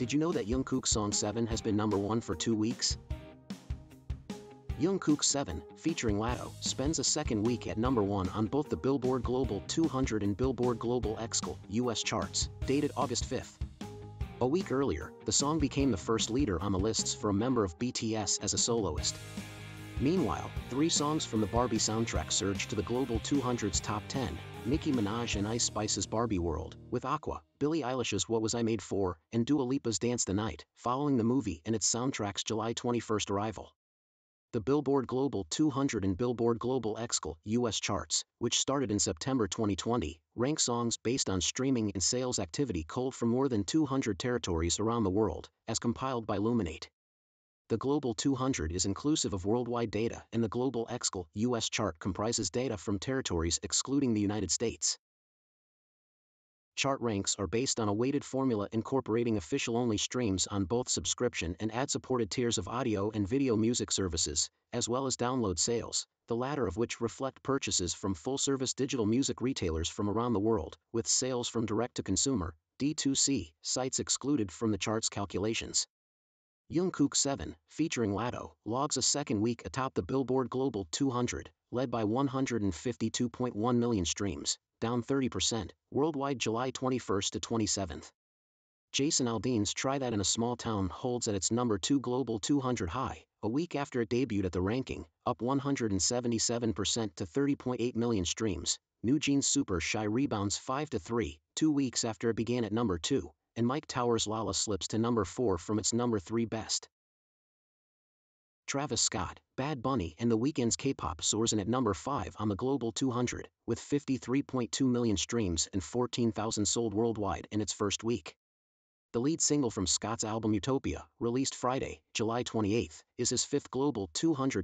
Did you know that Jungkook's song Seven has been #1 for 2 weeks? Jungkook's Seven, featuring Latto, spends a second week at #1 on both the Billboard Global 200 and Billboard Global Excl US charts, dated August 5th. A week earlier, the song became the first leader on the lists for a member of BTS as a soloist. Meanwhile, 3 songs from the Barbie soundtrack surged to the Global 200's top 10, Nicki Minaj and Ice Spice's Barbie World, with Aqua, Billie Eilish's What Was I Made For, and Dua Lipa's Dance the Night, following the movie and its soundtrack's July 21st arrival. The Billboard Global 200 and Billboard Global Excl US charts, which started in September 2020, rank songs based on streaming and sales activity culled from more than 200 territories around the world, as compiled by Luminate. The Global 200 is inclusive of worldwide data, and the Global Excl US chart comprises data from territories excluding the United States. Chart ranks are based on a weighted formula incorporating official-only streams on both subscription and ad-supported tiers of audio and video music services, as well as download sales, the latter of which reflect purchases from full-service digital music retailers from around the world, with sales from direct-to-consumer (D2C) sites excluded from the chart's calculations. Jungkook 7, featuring Latto, logs a second week atop the Billboard Global 200, led by 152.1 million streams, down 30%, worldwide July 21st to 27th. Jason Aldean's Try That in a Small Town holds at its #2 Global 200 high, a week after it debuted at the ranking, up 177% to 30.8 million streams. NewJeans Super Shy rebounds 5-3, 2 weeks after it began at #2, and Mike Towers' Lala slips to #4 from its #3 best. Travis Scott, Bad Bunny and The Weeknd's K-pop soars in at #5 on the Global 200, with 53.2 million streams and 14,000 sold worldwide in its first week. The lead single from Scott's album Utopia, released Friday, July 28, is his 5th Global 200.